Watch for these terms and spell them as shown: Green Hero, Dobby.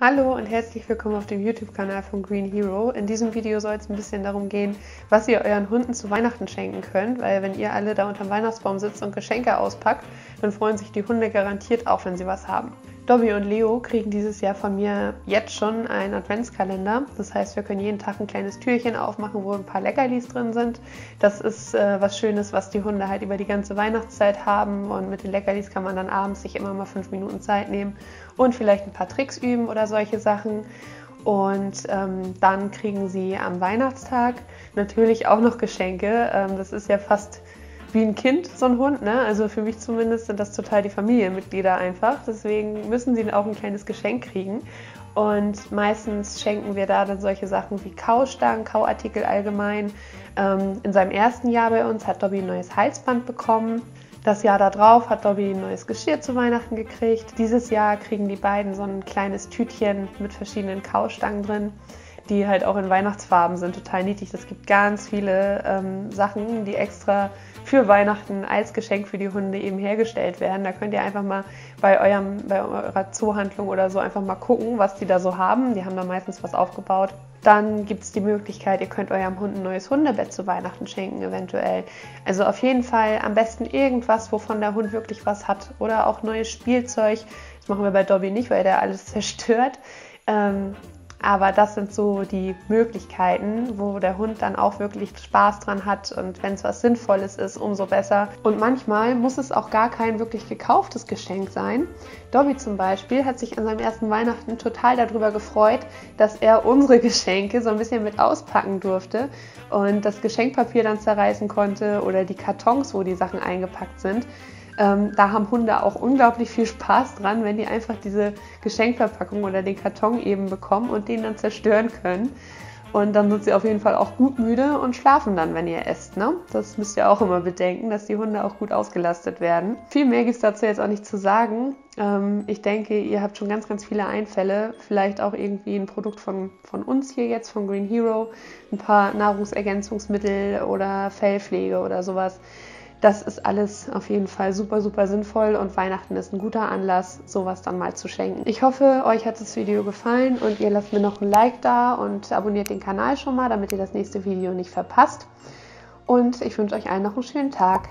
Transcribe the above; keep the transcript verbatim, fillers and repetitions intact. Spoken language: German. Hallo und herzlich willkommen auf dem YouTube-Kanal von Green Hero. In diesem Video soll es ein bisschen darum gehen, was ihr euren Hunden zu Weihnachten schenken könnt, weil wenn ihr alle da unterm Weihnachtsbaum sitzt und Geschenke auspackt, dann freuen sich die Hunde garantiert auch, wenn sie was haben. Dobby und Leo kriegen dieses Jahr von mir jetzt schon einen Adventskalender. Das heißt, wir können jeden Tag ein kleines Türchen aufmachen, wo ein paar Leckerlis drin sind. Das ist äh, was Schönes, was die Hunde halt über die ganze Weihnachtszeit haben. Und mit den Leckerlis kann man dann abends sich immer mal fünf Minuten Zeit nehmen und vielleicht ein paar Tricks üben oder solche Sachen. Und ähm, dann kriegen sie am Weihnachtstag natürlich auch noch Geschenke. Ähm, das ist ja fast wie ein Kind, so ein Hund, ne? Also für mich zumindest sind das total die Familienmitglieder einfach. Deswegen müssen sie auch ein kleines Geschenk kriegen. Und meistens schenken wir da dann solche Sachen wie Kaustangen, Kauartikel allgemein. Ähm, in seinem ersten Jahr bei uns hat Dobby ein neues Halsband bekommen. Das Jahr darauf hat Dobby ein neues Geschirr zu Weihnachten gekriegt. Dieses Jahr kriegen die beiden so ein kleines Tütchen mit verschiedenen Kaustangen drin, die halt auch in Weihnachtsfarben sind, total niedlich. Es gibt ganz viele ähm, Sachen, die extra für Weihnachten als Geschenk für die Hunde eben hergestellt werden. Da könnt ihr einfach mal bei, eurem, bei eurer Zoohandlung oder so einfach mal gucken, was die da so haben. Die haben da meistens was aufgebaut. Dann gibt es die Möglichkeit, ihr könnt eurem Hund ein neues Hundebett zu Weihnachten schenken eventuell. Also auf jeden Fall am besten irgendwas, wovon der Hund wirklich was hat. Oder auch neues Spielzeug. Das machen wir bei Dobby nicht, weil der alles zerstört. Ähm, Aber das sind so die Möglichkeiten, wo der Hund dann auch wirklich Spaß dran hat und wenn es was Sinnvolles ist, umso besser. Und manchmal muss es auch gar kein wirklich gekauftes Geschenk sein. Dobby zum Beispiel hat sich an seinem ersten Weihnachten total darüber gefreut, dass er unsere Geschenke so ein bisschen mit auspacken durfte und das Geschenkpapier dann zerreißen konnte oder die Kartons, wo die Sachen eingepackt sind. Ähm, da haben Hunde auch unglaublich viel Spaß dran, wenn die einfach diese Geschenkverpackung oder den Karton eben bekommen und den dann zerstören können. Und dann sind sie auf jeden Fall auch gut müde und schlafen dann, wenn ihr esst, ne? Das müsst ihr auch immer bedenken, dass die Hunde auch gut ausgelastet werden. Viel mehr gibt es dazu jetzt auch nicht zu sagen. Ähm, ich denke, ihr habt schon ganz, ganz viele Einfälle. Vielleicht auch irgendwie ein Produkt von, von uns hier jetzt, von Green Hero. Ein paar Nahrungsergänzungsmittel oder Fellpflege oder sowas. Das ist alles auf jeden Fall super, super sinnvoll und Weihnachten ist ein guter Anlass, sowas dann mal zu schenken. Ich hoffe, euch hat das Video gefallen und ihr lasst mir noch ein Like da und abonniert den Kanal schon mal, damit ihr das nächste Video nicht verpasst. Und ich wünsche euch allen noch einen schönen Tag.